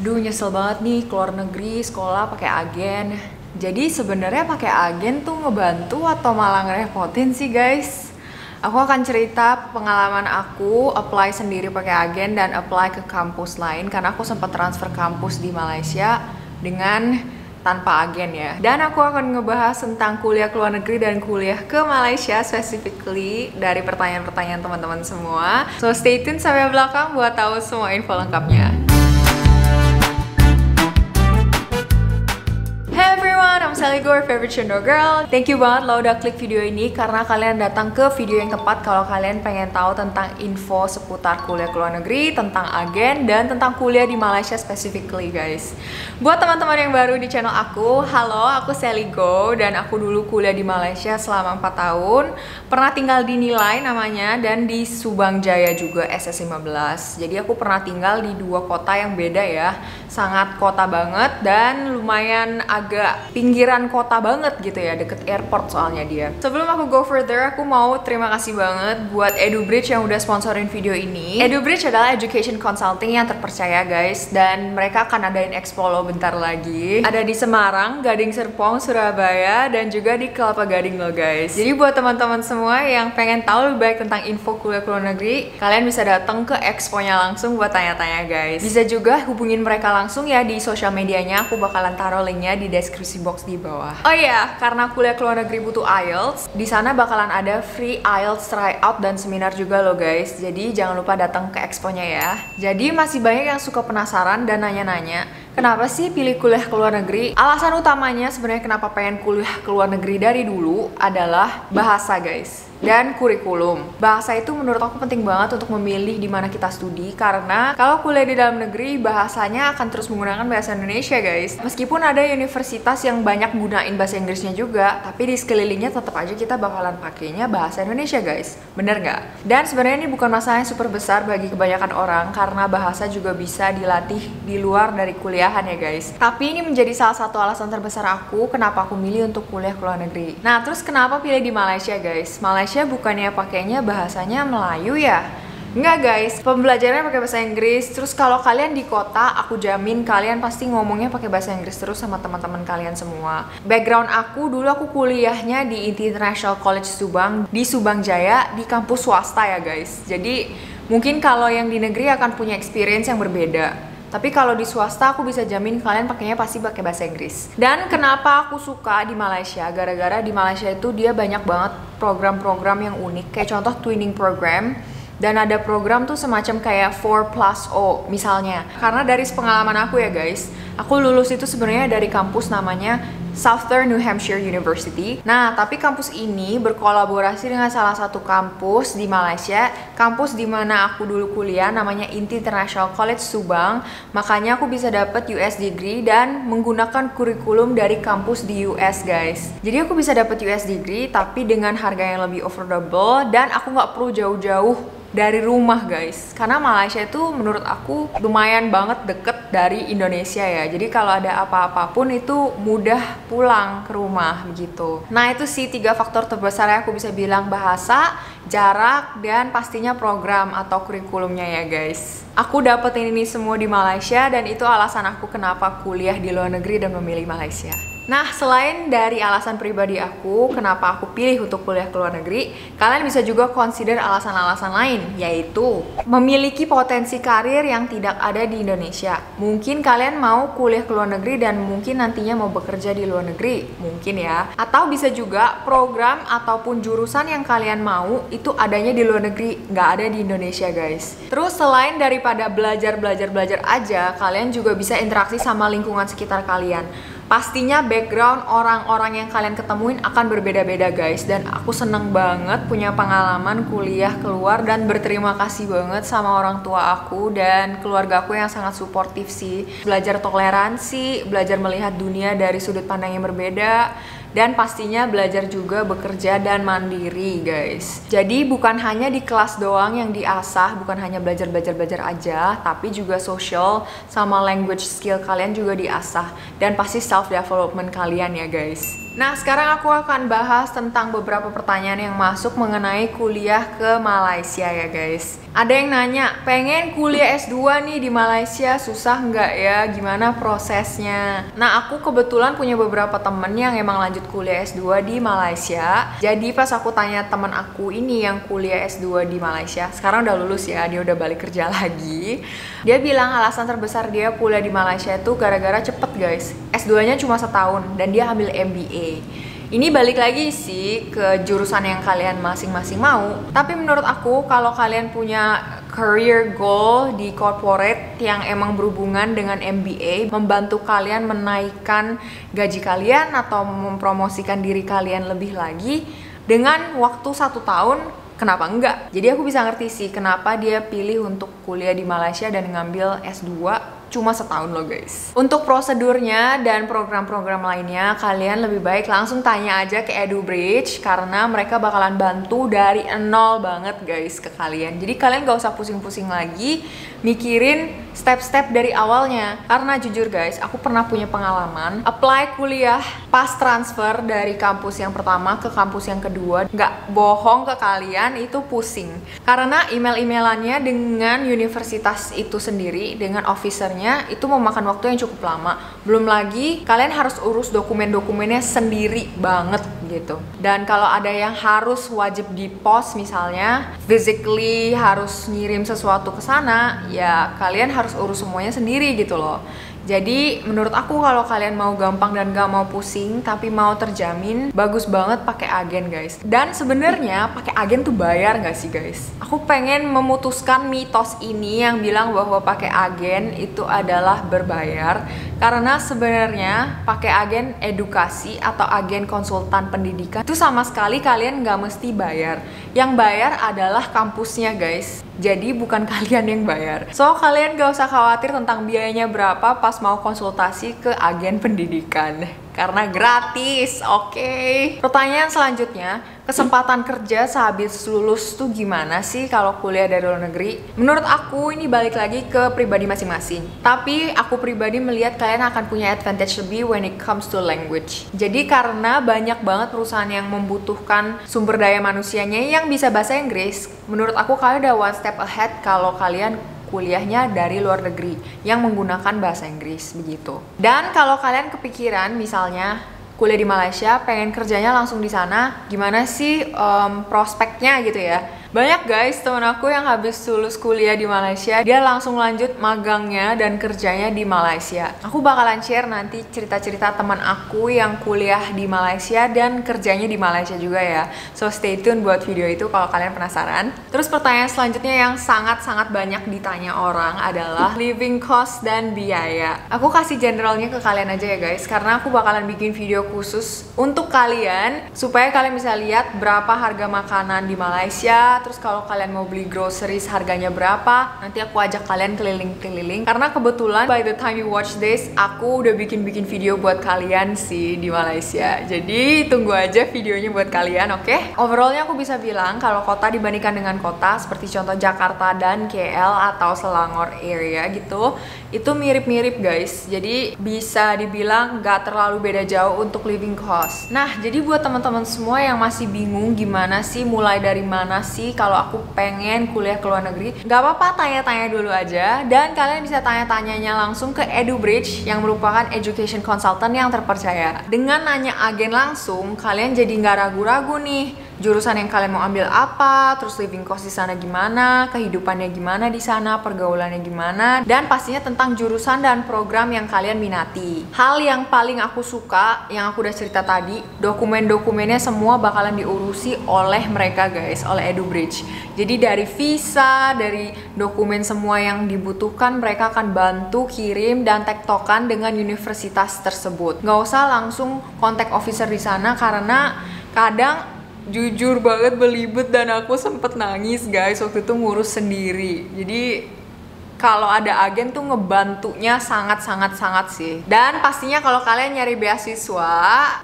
aduh nyesel banget nih keluar negeri sekolah pakai agen. Jadi sebenarnya pakai agen tuh ngebantu atau malah ngerepotin sih guys? Aku akan cerita pengalaman aku apply sendiri pakai agen dan apply ke kampus lain karena aku sempat transfer kampus di Malaysia dengan tanpa agen ya. Dan aku akan ngebahas tentang kuliah ke luar negeri dan kuliah ke Malaysia specifically dari pertanyaan-pertanyaan teman-teman semua. So stay tune sampai belakang buat tahu semua info lengkapnya. Hey everyone, I'm Selly Gouw, your favorite channel girl. Thank you banget lo udah klik video ini karena kalian datang ke video yang tepat kalau kalian pengen tahu tentang info seputar kuliah ke luar negeri, tentang agen, dan tentang kuliah di Malaysia specifically guys. Buat teman-teman yang baru di channel aku, halo, aku Selly Gouw dan aku dulu kuliah di Malaysia selama 4 tahun. Pernah tinggal di Nilai namanya dan di Subang Jaya juga SS15. Jadi aku pernah tinggal di dua kota yang beda ya. Sangat kota banget dan lumayan agak pinggiran kota banget gitu ya, deket airport soalnya dia. Sebelum aku go further, aku mau terima kasih banget buat EduBridge yang udah sponsorin video ini. EduBridge adalah education consulting yang terpercaya guys, dan mereka akan adain expo lo bentar lagi. Ada di Semarang, Gading Serpong, Surabaya, dan juga di Kelapa Gading lo guys. Jadi buat teman-teman semua yang pengen tahu lebih baik tentang info kuliah ke luar negeri, kalian bisa datang ke exponya langsung buat tanya-tanya guys. Bisa juga hubungin mereka langsung ya di sosial medianya, aku bakalan taruh linknya di deskripsi box di bawah. Oh iya, karena kuliah ke luar negeri butuh IELTS, di sana bakalan ada free IELTS tryout dan seminar juga loh guys. Jadi jangan lupa datang ke exponya ya. Jadi masih banyak yang suka penasaran dan nanya-nanya, kenapa sih pilih kuliah ke luar negeri? Alasan utamanya sebenarnya kenapa pengen kuliah ke luar negeri dari dulu adalah bahasa guys, dan kurikulum. Bahasa itu menurut aku penting banget untuk memilih di mana kita studi, karena kalau kuliah di dalam negeri bahasanya akan terus menggunakan bahasa Indonesia guys. Meskipun ada universitas yang banyak gunain bahasa Inggrisnya juga, tapi di sekelilingnya tetap aja kita bakalan pakainya bahasa Indonesia guys, bener nggak? Dan sebenarnya ini bukan masalah yang super besar bagi kebanyakan orang karena bahasa juga bisa dilatih di luar dari kuliahan ya guys. Tapi ini menjadi salah satu alasan terbesar aku kenapa aku milih untuk kuliah ke luar negeri. Nah terus kenapa pilih di Malaysia guys? Malaysia bukannya pakainya bahasanya Melayu ya? Enggak guys, pembelajarannya pakai bahasa Inggris. Terus kalau kalian di kota, aku jamin kalian pasti ngomongnya pakai bahasa Inggris terus sama teman-teman kalian semua. Background aku, dulu aku kuliahnya di Inti International College Subang, di Subang Jaya, di kampus swasta ya guys. Jadi mungkin kalau yang di negeri akan punya experience yang berbeda, tapi kalau di swasta aku bisa jamin kalian pakainya pasti pakai bahasa Inggris. Dan kenapa aku suka di Malaysia? Gara-gara di Malaysia itu dia banyak banget program-program yang unik, kayak contoh twinning program. Dan ada program tuh semacam kayak 4+0 misalnya. Karena dari pengalaman aku ya guys, aku lulus itu sebenarnya dari kampus namanya Southern New Hampshire University. Nah, tapi kampus ini berkolaborasi dengan salah satu kampus di Malaysia, kampus di mana aku dulu kuliah namanya Inti International College Subang. Makanya aku bisa dapat US degree dan menggunakan kurikulum dari kampus di US guys. Jadi aku bisa dapat US degree tapi dengan harga yang lebih affordable, dan aku nggak perlu jauh-jauh dari rumah guys, karena Malaysia itu menurut aku lumayan banget deket dari Indonesia ya. Jadi kalau ada apa-apapun itu mudah pulang ke rumah begitu. Nah itu sih 3 faktor terbesar yang aku bisa bilang, bahasa, jarak, dan pastinya program atau kurikulumnya ya guys. Aku dapetin ini semua di Malaysia dan itu alasan aku kenapa kuliah di luar negeri dan memilih Malaysia. Nah, selain dari alasan pribadi aku kenapa aku pilih untuk kuliah ke luar negeri, kalian bisa juga consider alasan-alasan lain, yaitu memiliki potensi karir yang tidak ada di Indonesia. Mungkin kalian mau kuliah ke luar negeri dan mungkin nantinya mau bekerja di luar negeri, mungkin ya. Atau bisa juga program ataupun jurusan yang kalian mau itu adanya di luar negeri, nggak ada di Indonesia guys. Terus selain daripada belajar aja, kalian juga bisa interaksi sama lingkungan sekitar kalian. Pastinya background orang-orang yang kalian ketemuin akan berbeda-beda guys, dan aku seneng banget punya pengalaman kuliah keluar dan berterima kasih banget sama orang tua aku dan keluarga aku yang sangat suportif sih. Belajar toleransi, belajar melihat dunia dari sudut pandang yang berbeda, dan pastinya belajar juga bekerja dan mandiri guys. Jadi bukan hanya di kelas doang yang diasah, bukan hanya belajar aja, tapi juga social sama language skill kalian juga diasah, dan pasti self development kalian ya guys. Nah, sekarang aku akan bahas tentang beberapa pertanyaan yang masuk mengenai kuliah ke Malaysia ya guys. Ada yang nanya, pengen kuliah S2 nih di Malaysia, susah nggak ya? Gimana prosesnya? Nah, aku kebetulan punya beberapa temen yang emang lanjut kuliah S2 di Malaysia. Jadi pas aku tanya temen aku ini yang kuliah S2 di Malaysia, sekarang udah lulus ya, dia udah balik kerja lagi. Dia bilang alasan terbesar dia kuliah di Malaysia itu gara-gara cepet guys. S2-nya cuma setahun dan dia ambil MBA. Ini balik lagi sih ke jurusan yang kalian masing-masing mau. Tapi menurut aku kalau kalian punya career goal di corporate yang emang berhubungan dengan MBA, membantu kalian menaikkan gaji kalian atau mempromosikan diri kalian lebih lagi dengan waktu 1 tahun, kenapa enggak? Jadi aku bisa ngerti sih kenapa dia pilih untuk kuliah di Malaysia dan ngambil S2 cuma setahun loh guys. Untuk prosedurnya dan program-program lainnya, kalian lebih baik langsung tanya aja ke EduBridge karena mereka bakalan bantu dari nol banget guys ke kalian. Jadi kalian gak usah pusing-pusing lagi mikirin step-step dari awalnya. Karena jujur guys, aku pernah punya pengalaman apply kuliah pas transfer dari kampus yang pertama ke kampus yang kedua. Gak bohong ke kalian, itu pusing. Karena email-emailannya dengan universitas itu sendiri, dengan officernya itu memakan waktu yang cukup lama. Belum lagi kalian harus urus dokumen-dokumennya sendiri banget gitu. Dan kalau ada yang harus wajib di pos misalnya, physically harus ngirim sesuatu ke sana, ya kalian harus urus semuanya sendiri gitu loh. Jadi menurut aku kalau kalian mau gampang dan gak mau pusing tapi mau terjamin, bagus banget pakai agen guys. Dan sebenarnya pakai agen tuh bayar nggak sih guys? Aku pengen memutuskan mitos ini yang bilang bahwa pakai agen itu adalah berbayar, karena sebenarnya pakai agen edukasi atau agen konsultan pendidikan itu sama sekali kalian nggak mesti bayar. Yang bayar adalah kampusnya guys. Jadi bukan kalian yang bayar. So kalian gak usah khawatir tentang biayanya berapa pas mau konsultasi ke agen pendidikan. Karena gratis, oke. Pertanyaan selanjutnya, kesempatan kerja sehabis lulus tuh gimana sih kalau kuliah dari luar negeri? Menurut aku ini balik lagi ke pribadi masing-masing. Tapi aku pribadi melihat kalian akan punya advantage lebih when it comes to language. Jadi karena banyak banget perusahaan yang membutuhkan sumber daya manusianya yang bisa bahasa Inggris, menurut aku kalian udah one step ahead kalau kalian kuliahnya dari luar negeri yang menggunakan bahasa Inggris begitu. Dan kalau kalian kepikiran misalnya kuliah di Malaysia, pengen kerjanya langsung di sana, gimana sih prospeknya gitu ya? Banyak guys temen aku yang habis lulus kuliah di Malaysia, dia langsung lanjut magangnya dan kerjanya di Malaysia. Aku bakalan share nanti cerita-cerita teman aku yang kuliah di Malaysia dan kerjanya di Malaysia juga ya. So stay tune buat video itu kalau kalian penasaran. Terus pertanyaan selanjutnya yang sangat-sangat banyak ditanya orang adalah living cost dan biaya. Aku kasih generalnya ke kalian aja ya guys, karena aku bakalan bikin video khusus untuk kalian supaya kalian bisa lihat berapa harga makanan di Malaysia. Terus kalau kalian mau beli groceries harganya berapa, nanti aku ajak kalian keliling-keliling. Karena kebetulan by the time you watch this, aku udah bikin-bikin video buat kalian sih di Malaysia. Jadi tunggu aja videonya buat kalian, oke? Overallnya aku bisa bilang kalau kota dibandingkan dengan kota, seperti contoh Jakarta dan KL atau Selangor area gitu, itu mirip-mirip guys. Jadi bisa dibilang nggak terlalu beda jauh untuk living cost. Nah, jadi buat teman-teman semua yang masih bingung gimana sih, mulai dari mana sih kalau aku pengen kuliah ke luar negeri, nggak apa-apa, tanya-tanya dulu aja. Dan kalian bisa tanya-tanyanya langsung ke EduBridge yang merupakan education consultant yang terpercaya. Dengan nanya agen langsung, kalian jadi nggak ragu-ragu nih jurusan yang kalian mau ambil apa, terus living cost di sana gimana, kehidupannya gimana di sana, pergaulannya gimana, dan pastinya tentang jurusan dan program yang kalian minati. Hal yang paling aku suka yang aku udah cerita tadi, dokumen-dokumennya semua bakalan diurusi oleh mereka guys, oleh EduBridge. Jadi dari visa, dari dokumen semua yang dibutuhkan, mereka akan bantu kirim dan tektokan dengan universitas tersebut. Nggak usah langsung kontak officer di sana karena kadang jujur banget belibet dan aku sempet nangis guys waktu itu ngurus sendiri. Jadi kalau ada agen tuh ngebantunya sangat sih. Dan pastinya kalau kalian nyari beasiswa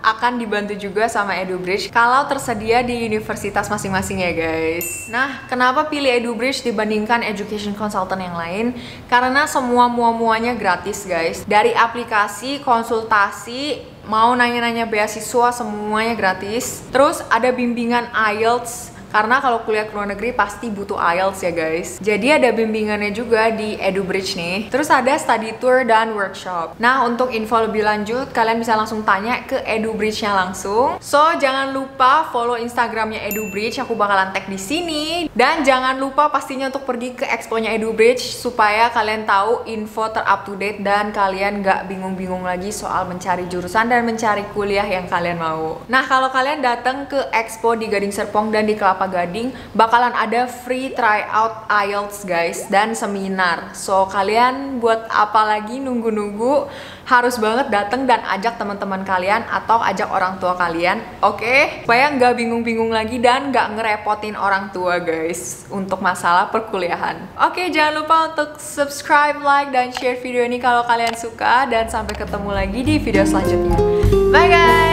akan dibantu juga sama EduBridge kalau tersedia di universitas masing-masing ya guys. Nah, kenapa pilih EduBridge dibandingkan education consultant yang lain? Karena semua muanya gratis guys. Dari aplikasi, konsultasi, mau nanya-nanya beasiswa semuanya gratis. Terus ada bimbingan IELTS, karena kalau kuliah ke luar negeri pasti butuh IELTS ya guys. Jadi ada bimbingannya juga di EduBridge nih. Terus ada study tour dan workshop. Nah, untuk info lebih lanjut kalian bisa langsung tanya ke EduBridge-nya langsung. So, jangan lupa follow Instagramnya EduBridge, aku bakalan tag di sini. Dan jangan lupa pastinya untuk pergi ke expo-nya EduBridge supaya kalian tahu info ter-up-to-date dan kalian gak bingung-bingung lagi soal mencari jurusan dan mencari kuliah yang kalian mau. Nah, kalau kalian datang ke expo di Gading Serpong dan di Kelapa Gading bakalan ada free tryout IELTS guys dan seminar. So kalian buat apa lagi nunggu-nunggu, harus banget datang dan ajak teman-teman kalian atau ajak orang tua kalian, oke? Supaya nggak bingung-bingung lagi dan nggak ngerepotin orang tua guys untuk masalah perkuliahan. Oke, jangan lupa untuk subscribe, like, dan share video ini kalau kalian suka, dan sampai ketemu lagi di video selanjutnya. Bye guys!